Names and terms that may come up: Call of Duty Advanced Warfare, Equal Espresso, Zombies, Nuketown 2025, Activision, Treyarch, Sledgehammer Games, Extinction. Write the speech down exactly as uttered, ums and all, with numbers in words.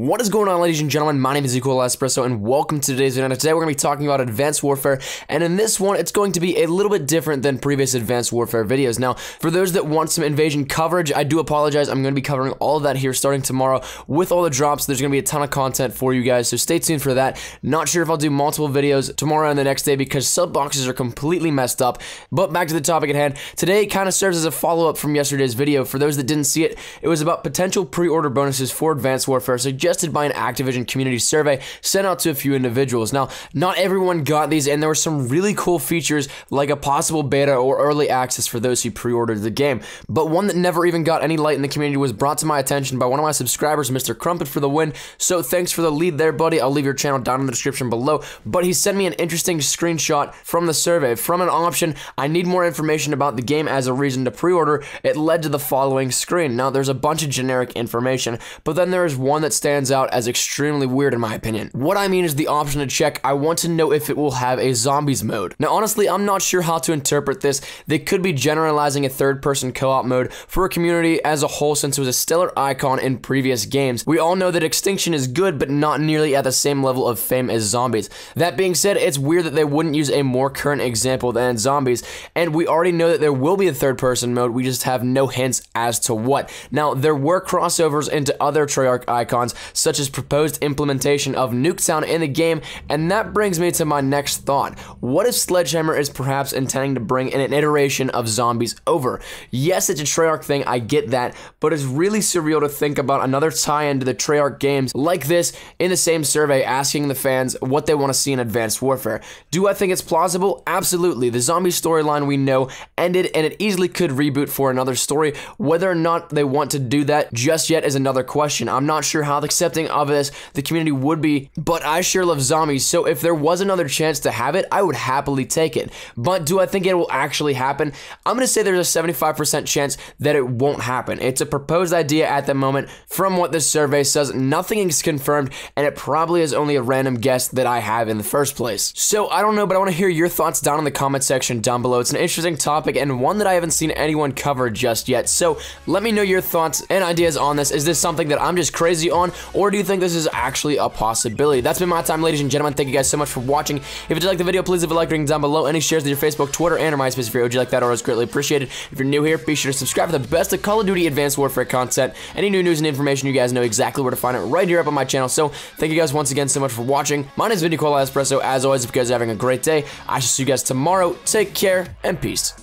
What is going on, ladies and gentlemen? My name is Equal Espresso, and welcome to today's video. Today, we're going to be talking about Advanced Warfare, and in this one, it's going to be a little bit different than previous Advanced Warfare videos. Now, for those that want some Invasion coverage, I do apologize. I'm going to be covering all of that here starting tomorrow with all the drops. There's going to be a ton of content for you guys, so stay tuned for that. Not sure if I'll do multiple videos tomorrow and the next day because sub boxes are completely messed up, but back to the topic at hand. Today kind of serves as a follow-up from yesterday's video. For those that didn't see it, it was about potential pre-order bonuses for Advanced Warfare, so suggested by an Activision community survey sent out to a few individuals. Now, not everyone got these, and there were some really cool features like a possible beta or early access for those who pre-ordered the game. But one that never even got any light in the community was brought to my attention by one of my subscribers, mister Crumpet for the win. So thanks for the lead there, buddy. I'll leave your channel down in the description below. But he sent me an interesting screenshot from the survey. From an option, I need more information about the game as a reason to pre-order, it led to the following screen. Now, there's a bunch of generic information, but then there is one that stands stands out as extremely weird in my opinion. What I mean is the option to check, I want to know if it will have a zombies mode. Now honestly, I'm not sure how to interpret this. They could be generalizing a third person co-op mode for a community as a whole since it was a stellar icon in previous games. We all know that Extinction is good, but not nearly at the same level of fame as Zombies. That being said, it's weird that they wouldn't use a more current example than Zombies, and we already know that there will be a third person mode, we just have no hints as to what. Now there were crossovers into other Treyarch icons, such as proposed implementation of Nuketown in the game, and that brings me to my next thought. What if Sledgehammer is perhaps intending to bring in an iteration of Zombies over? Yes, it's a Treyarch thing, I get that, but it's really surreal to think about another tie-in to the Treyarch games like this in the same survey asking the fans what they want to see in Advanced Warfare. Do I think it's plausible? Absolutely. The zombie storyline we know ended, and it easily could reboot for another story. Whether or not they want to do that just yet is another question. I'm not sure how the accepting of this the community would be, but I sure love Zombies, so if there was another chance to have it, I would happily take it. But do I think it will actually happen? I'm gonna say there's a seventy-five percent chance that it won't happen. It's a proposed idea at the moment. From what this survey says, nothing is confirmed, and it probably is only a random guess that I have in the first place. So I don't know, but I want to hear your thoughts down in the comment section down below. It's an interesting topic and one that I haven't seen anyone cover just yet, so let me know your thoughts and ideas on this. Is this something that I'm just crazy on, or do you think this is actually a possibility? That's been my time, ladies and gentlemen. Thank you guys so much for watching. If you did like the video, please leave a like rating down below. Any shares to your Facebook, Twitter, and or MySpace if you would like that, or is greatly appreciated. If you're new here, be sure to subscribe for the best of Call of Duty Advanced Warfare content. Any new news and information, you guys know exactly where to find it right here up on my channel. So thank you guys once again so much for watching. My name is Equal Espresso. As always, if you guys are having a great day, I shall see you guys tomorrow. Take care and peace.